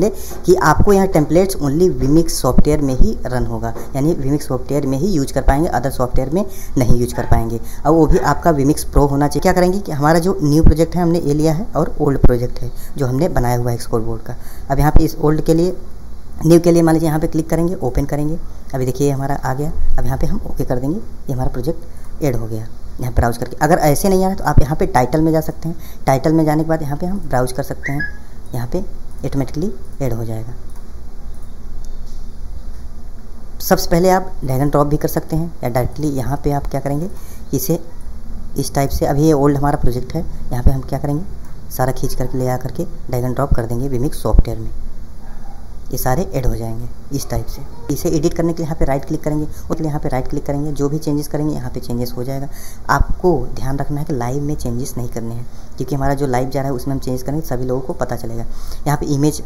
Display कि आपको यहाँ टेम्पलेट्स ओनली vMix सॉफ्टवेयर में ही रन होगा, यानी vMix सॉफ्टवेयर में ही यूज कर पाएंगे, अदर सॉफ्टवेयर में नहीं यूज कर पाएंगे। और वो भी आपका vMix प्रो होना चाहिए। क्या करेंगे कि हमारा जो न्यू प्रोजेक्ट है हमने ये लिया है और ओल्ड प्रोजेक्ट है जो हमने बनाया हुआ है स्कोर बोर्ड का। अब यहाँ पर इस ओल्ड के लिए, न्यू के लिए मान लीजिए यहाँ पे क्लिक करेंगे, ओपन करेंगे। अभी देखिए हमारा आ गया। अब यहाँ पे हम ओके कर देंगे, ये हमारा प्रोजेक्ट ऐड हो गया। यहाँ ब्राउज करके अगर ऐसे नहीं आ रहा तो आप यहाँ पे टाइटल में जा सकते हैं। टाइटल में जाने के बाद यहाँ पे हम ब्राउज कर सकते हैं, यहाँ पे ऑटोमेटिकली ऐड हो जाएगा। सबसे पहले आप ड्रैग एंड ड्रॉप भी कर सकते हैं या डायरेक्टली यहाँ पे आप क्या करेंगे, इसे इस टाइप से, अभी ये ओल्ड हमारा प्रोजेक्ट है, यहाँ पर हम क्या करेंगे सारा खींच करके ले आ करके ड्रैग एंड ड्रॉप कर देंगे vMix सॉफ्टवेयर में, ये सारे ऐड हो जाएंगे इस टाइप से। इसे एडिट करने के लिए यहाँ पे राइट क्लिक करेंगे, उसके लिए यहाँ पे राइट क्लिक करेंगे, जो भी चेंजेस करेंगे यहाँ पे चेंजेस हो जाएगा। आपको ध्यान रखना है कि लाइव में चेंजेस नहीं करने हैं, क्योंकि हमारा जो लाइव जा रहा है उसमें हम चेंज करेंगे, सभी लोगों को पता चलेगा। यहाँ पे इमेज